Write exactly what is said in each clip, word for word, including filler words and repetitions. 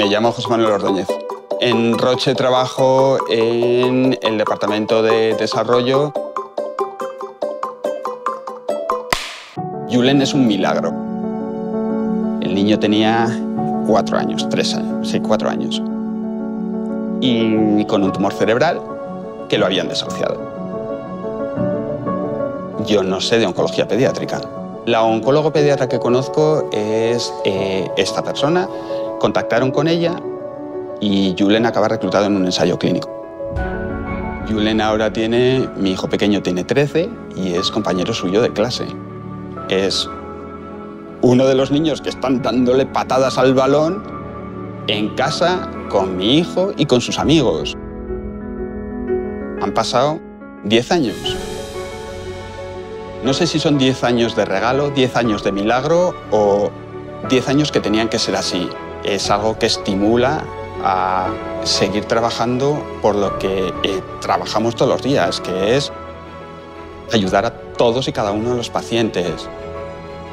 Me llamo José Manuel Ordóñez. En Roche trabajo en el departamento de desarrollo. Julen es un milagro. El niño tenía cuatro años, tres años, sí, cuatro años. Y con un tumor cerebral que lo habían desahuciado. Yo no sé de oncología pediátrica. La oncólogo pediatra que conozco es eh, esta persona. Contactaron con ella y Julen acaba reclutado en un ensayo clínico. Julen ahora tiene, mi hijo pequeño tiene trece y es compañero suyo de clase. Es uno de los niños que están dándole patadas al balón en casa con mi hijo y con sus amigos. Han pasado diez años. No sé si son diez años de regalo, diez años de milagro o diez años que tenían que ser así. Es algo que estimula a seguir trabajando por lo que eh, trabajamos todos los días, que es ayudar a todos y cada uno de los pacientes.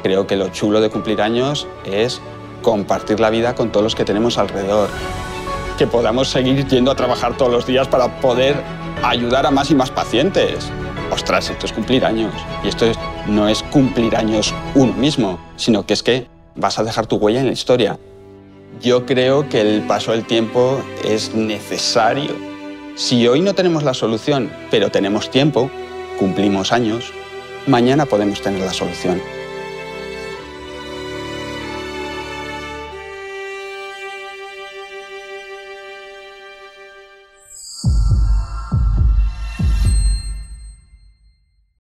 Creo que lo chulo de cumplir años es compartir la vida con todos los que tenemos alrededor. Que podamos seguir yendo a trabajar todos los días para poder ayudar a más y más pacientes. Ostras, esto es cumplir años. Y esto es, no es cumplir años uno mismo, sino que es que vas a dejar tu huella en la historia. Yo creo que el paso del tiempo es necesario. Si hoy no tenemos la solución, pero tenemos tiempo, cumplimos años, mañana podemos tener la solución.